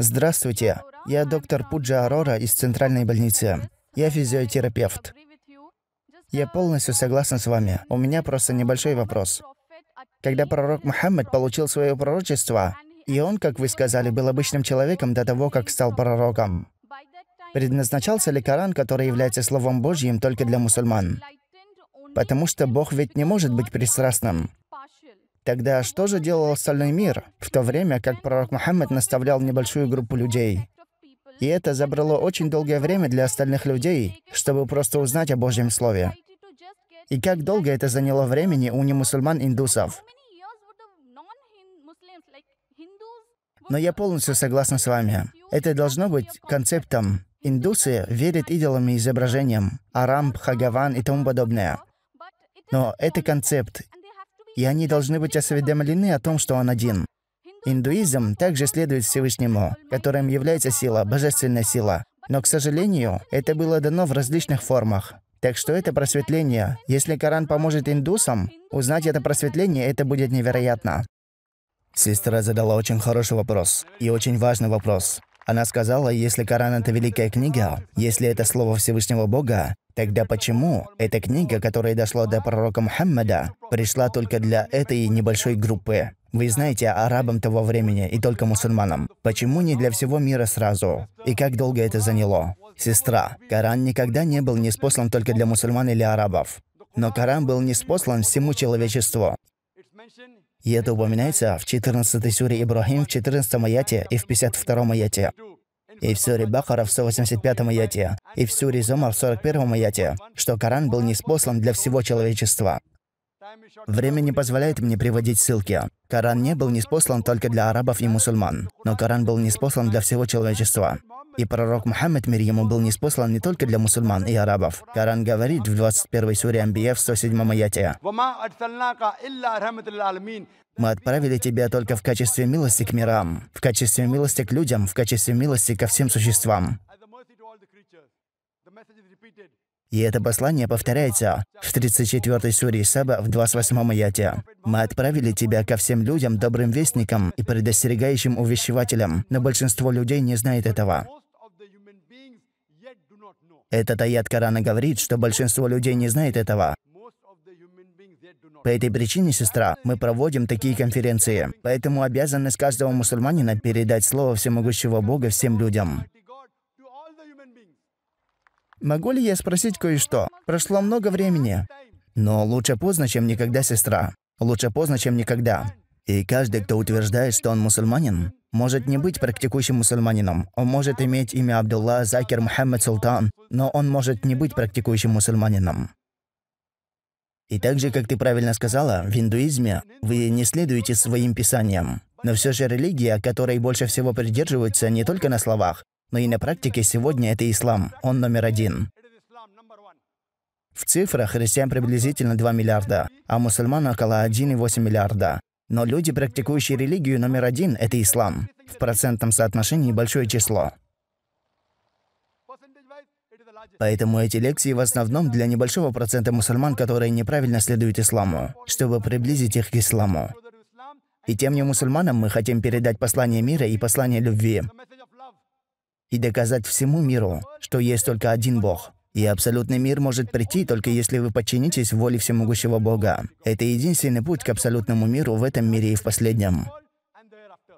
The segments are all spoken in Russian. Здравствуйте, я доктор Пуджа Арора из Центральной больницы. Я физиотерапевт. Я полностью согласен с вами. У меня просто небольшой вопрос. Когда пророк Мухаммед получил свое пророчество, и он, как вы сказали, был обычным человеком до того, как стал пророком, предназначался ли Коран, который является Словом Божьим, только для мусульман? Потому что Бог ведь не может быть пристрастным. Тогда что же делал остальной мир, в то время как пророк Мухаммед наставлял небольшую группу людей? И это забрало очень долгое время для остальных людей, чтобы просто узнать о Божьем Слове. И как долго это заняло времени у немусульман-индусов? Но я полностью согласна с вами. Это должно быть концептом. Индусы верят идолам и изображениям, Арамб, Хагаван и тому подобное. Но это концепт, и они должны быть осведомлены о том, что он один. Индуизм также следует Всевышнему, которым является сила, божественная сила. Но, к сожалению, это было дано в различных формах. Так что это просветление. Если Коран поможет индусам, узнать это просветление, это будет невероятно. Сестра задала очень хороший вопрос, и очень важный вопрос. Она сказала, если Коран – это великая книга, если это слово Всевышнего Бога, тогда почему эта книга, которая дошла до пророка Мухаммада, пришла только для этой небольшой группы? Вы знаете, арабам того времени и только мусульманам. Почему не для всего мира сразу? И как долго это заняло? Сестра, Коран никогда не был ниспослан только для мусульман или арабов. Но Коран был ниспослан всему человечеству. И это упоминается в 14 суре Ибрахим, в 14 аяте и в 52 аяте. И в суре Бахара в 185 аяте. И в суре Зомар в 41 аяте. Что Коран был ниспослан для всего человечества. Время не позволяет мне приводить ссылки. Коран не был ниспослан только для арабов и мусульман. Но Коран был ниспослан для всего человечества. И пророк Мухаммед, мир ему, был ниспослан не только для мусульман и арабов. Коран говорит в 21 суре Амбиев в 107 аяте: «Мы отправили тебя только в качестве милости к мирам, в качестве милости к людям, в качестве милости ко всем существам». И это послание повторяется в 34 суре Саба в 28 аяте. «Мы отправили тебя ко всем людям, добрым вестникам и предостерегающим увещевателям, но большинство людей не знает этого». Этот аят Корана говорит, что большинство людей не знает этого. По этой причине, сестра, мы проводим такие конференции, поэтому обязанность каждого мусульманина передать слово всемогущего Бога всем людям. Могу ли я спросить кое-что? Прошло много времени. Но лучше поздно, чем никогда, сестра. Лучше поздно, чем никогда. И каждый, кто утверждает, что он мусульманин, может не быть практикующим мусульманином. Он может иметь имя Абдулла, Закир, Мухаммед, Султан, но он может не быть практикующим мусульманином. И также, как ты правильно сказала, в индуизме вы не следуете своим писаниям. Но все же религия, которой больше всего придерживаются не только на словах, но и на практике сегодня это ислам, он №1. В цифрах христиан приблизительно 2 миллиарда, а мусульман около 1,8 миллиарда. Но люди, практикующие религию №1, это ислам. В процентном соотношении большое число. Поэтому эти лекции в основном для небольшого процента мусульман, которые неправильно следуют исламу, чтобы приблизить их к исламу. И тем не мусульманам мы хотим передать послание мира и послание любви. И доказать всему миру, что есть только один Бог. И абсолютный мир может прийти, только если вы подчинитесь воле всемогущего Бога. Это единственный путь к абсолютному миру в этом мире и в последнем.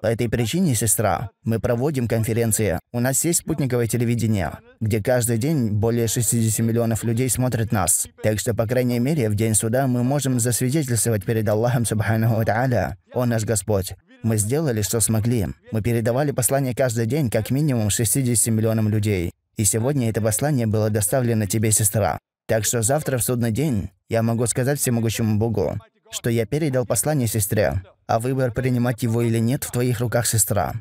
По этой причине, сестра, мы проводим конференции. У нас есть спутниковое телевидение, где каждый день более 60 миллионов людей смотрят нас. Так что, по крайней мере, в день суда мы можем засвидетельствовать перед Аллахом, Субханаху ва Та'аля, Он наш Господь. Мы сделали, что смогли. Мы передавали послание каждый день как минимум 60 миллионам людей. И сегодня это послание было доставлено тебе, сестра. Так что завтра в судный день я могу сказать всемогущему Богу, что я передал послание сестре, а выбор, принимать его или нет, в твоих руках, сестра.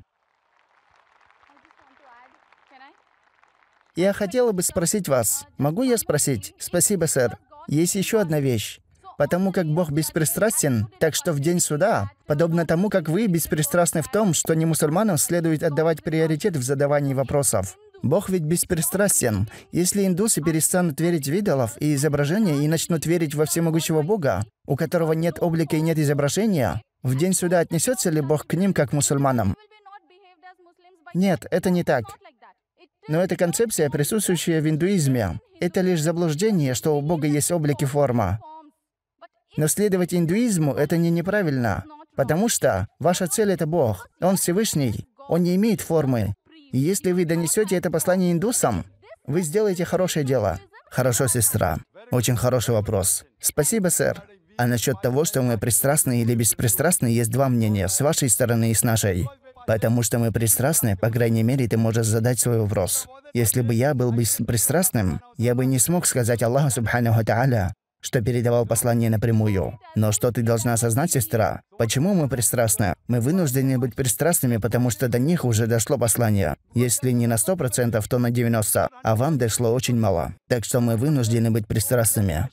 Я хотела бы спросить вас. Могу я спросить? Спасибо, сэр. Есть еще одна вещь. Потому как Бог беспристрастен, так что в день суда, подобно тому, как вы беспристрастны в том, что не мусульманам следует отдавать приоритет в задавании вопросов. Бог ведь беспристрастен. Если индусы перестанут верить в идолов и изображения и начнут верить во всемогущего Бога, у которого нет облика и нет изображения, в день суда отнесется ли Бог к ним как к мусульманам? Нет, это не так. Но эта концепция, присутствующая в индуизме, это лишь заблуждение, что у Бога есть облик и форма. Но следовать индуизму — это не неправильно, потому что ваша цель — это Бог. Он Всевышний, Он не имеет формы. И если вы донесете это послание индусам, вы сделаете хорошее дело. Хорошо, сестра. Очень хороший вопрос. Спасибо, сэр. А насчет того, что мы пристрастны или беспристрастны, есть два мнения, с вашей стороны и с нашей. Потому что мы пристрастны, по крайней мере, ты можешь задать свой вопрос. Если бы я был беспристрастным, я бы не смог сказать Аллаху, Субханаху ва Та'аля, что передавал послание напрямую. Но что ты должна осознать, сестра? Почему мы пристрастны? Мы вынуждены быть пристрастными, потому что до них уже дошло послание. Если не на 100%, то на 90%, а вам дошло очень мало. Так что мы вынуждены быть пристрастными.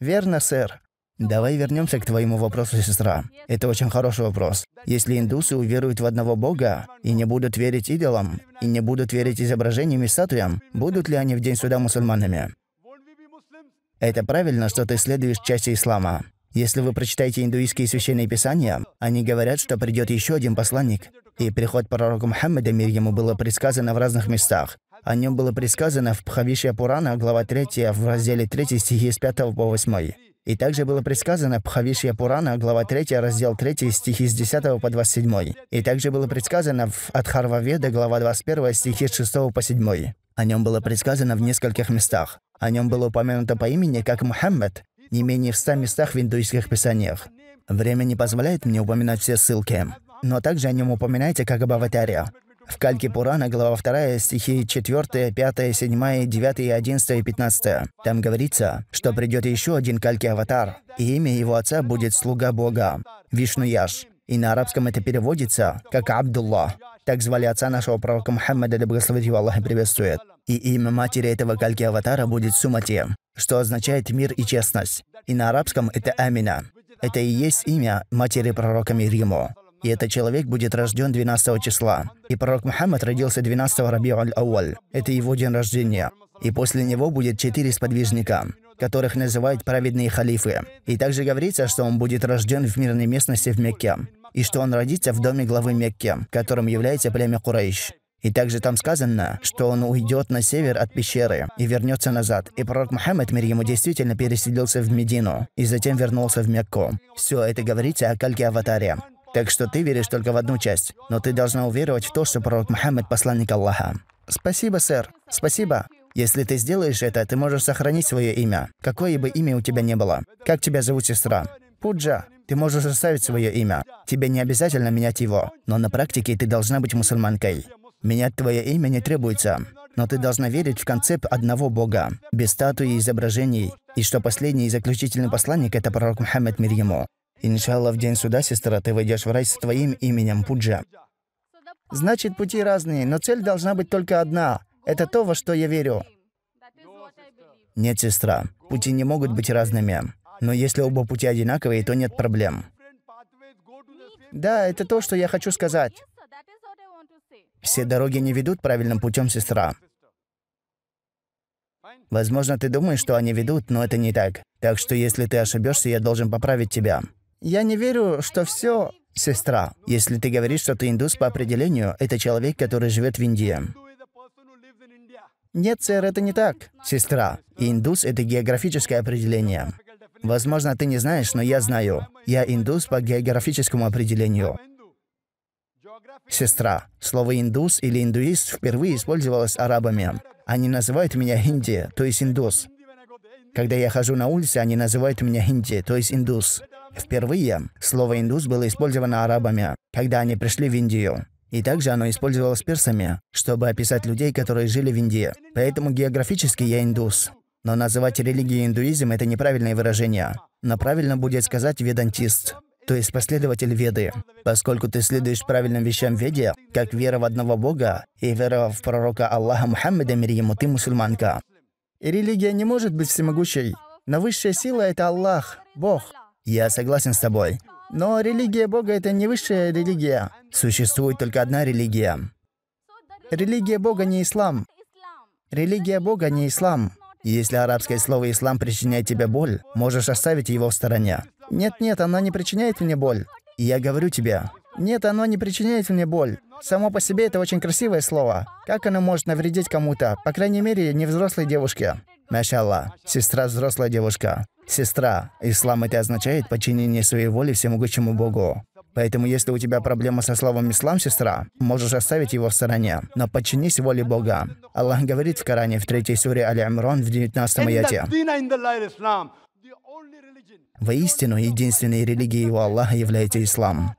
Верно, сэр. Давай вернемся к твоему вопросу, сестра. Это очень хороший вопрос. Если индусы уверуют в одного Бога и не будут верить идолам, и не будут верить изображениям и статуям, будут ли они в день суда мусульманами? Это правильно, что ты следуешь части ислама. Если вы прочитаете индуистские священные писания, они говорят, что придет еще один посланник. И приход пророка Мухаммеда, мир ему, было предсказано в разных местах. О нем было предсказано в Бхавишья Пурана, глава 3, в разделе 3, стихи с 5 по 8. И также было предсказано в Бхавишья Пурана, глава 3, раздел 3, стихи с 10 по 27. И также было предсказано в Адхарва-веда, глава 21, стихи с 6 по 7. О нем было предсказано в нескольких местах. О нем было упомянуто по имени как Мухаммед, не менее в 100 местах в индуистских писаниях. Время не позволяет мне упоминать все ссылки, но также о нем упоминается как об аватаре. В Кальки Пурана, глава 2, стихи 4, 5, 7, 9, 11 и 15. Там говорится, что придет еще один Кальки Аватар, и имя его отца будет «Слуга Бога» – Вишнуяш. И на арабском это переводится как «Абдулла». Так звали отца нашего пророка Мухаммеда, да благословит его Аллах и приветствует. И имя матери этого Кальки Аватара будет Сумати, что означает «мир и честность». И на арабском это Амина. Это и есть имя матери пророка Мириму. И этот человек будет рожден 12 числа. И пророк Мухаммад родился 12 Раби'уль-Ауаль. Это его день рождения. И после него будет 4 сподвижника, которых называют праведные халифы. И также говорится, что он будет рожден в мирной местности в Мекке. И что он родится в доме главы Мекки, которым является племя Курайш. И также там сказано, что он уйдет на север от пещеры и вернется назад. И пророк Мухаммед, мир ему, действительно переселился в Медину и затем вернулся в Мекку. Все это говорится о Кальке Аватаре. Так что ты веришь только в одну часть, но ты должна уверовать в то, что пророк Мухаммед – посланник Аллаха. Спасибо, сэр. Спасибо. Если ты сделаешь это, ты можешь сохранить свое имя, какое бы имя у тебя ни было. Как тебя зовут, сестра? Пуджа. Ты можешь оставить свое имя. Тебе не обязательно менять его, но на практике ты должна быть мусульманкой. Менять твое имя не требуется, но ты должна верить в концепт одного Бога, без статуи и изображений, и что последний и заключительный посланник – это пророк Мухаммед, мир ему. Иншаллах, в день суда, сестра, ты войдешь в рай с твоим именем Пуджа. Значит, пути разные, но цель должна быть только одна. Это то, во что я верю. Нет, сестра, пути не могут быть разными. Но если оба пути одинаковые, то нет проблем. Да, это то, что я хочу сказать. Все дороги не ведут правильным путем, сестра. Возможно, ты думаешь, что они ведут, но это не так. Так что если ты ошибешься, я должен поправить тебя. Я не верю, что все, сестра. Если ты говоришь, что ты индус по определению, это человек, который живет в Индии. Нет, сэр, это не так, сестра. Индус – это географическое определение. Возможно, ты не знаешь, но я знаю. Я индус по географическому определению. Сестра, слово «индус» или «индуист» впервые использовалось арабами. Они называют меня хинди, то есть индус. Когда я хожу на улице, они называют меня хинди, то есть индус. Впервые слово «индус» было использовано арабами, когда они пришли в Индию. И также оно использовалось персами, чтобы описать людей, которые жили в Индии. Поэтому географически я индус. Но называть религию индуизм – это неправильное выражение. Но правильно будет сказать «ведантист», то есть последователь Веды. Поскольку ты следуешь правильным вещам в Веде, как вера в одного Бога и вера в пророка Аллаха Мухаммеда, мир ему, ты мусульманка. И религия не может быть всемогущей, но высшая сила – это Аллах, Бог. Я согласен с тобой. Но религия Бога – это не высшая религия. Существует только одна религия. Религия Бога не ислам. Религия Бога не ислам. Если арабское слово «ислам» причиняет тебе боль, можешь оставить его в стороне. Нет, нет, оно не причиняет мне боль. Я говорю тебе. Нет, оно не причиняет мне боль. Само по себе это очень красивое слово. Как оно может навредить кому-то? По крайней мере, не взрослой девушке. Машаллах. Сестра взрослая девушка. Сестра. Ислам это означает подчинение своей воли всемогущему Богу. Поэтому, если у тебя проблема со словом «ислам», сестра, можешь оставить его в стороне. Но подчинись воле Бога. Аллах говорит в Коране, в 3 суре Али-Имран, в 19 аяте. «Воистину, единственной религией у Аллаха является ислам».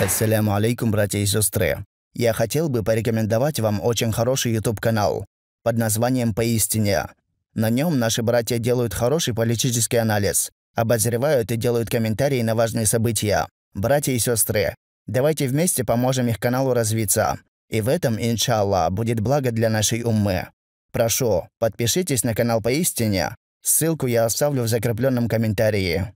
Ассаляму алейкум, братья и сестры. Я хотел бы порекомендовать вам очень хороший YouTube-канал под названием «Поистине». На нем наши братья делают хороший политический анализ, обозревают и делают комментарии на важные события. Братья и сестры, давайте вместе поможем их каналу развиться. И в этом, иншаллах, будет благо для нашей уммы. Прошу, подпишитесь на канал «Поистине». Ссылку я оставлю в закрепленном комментарии.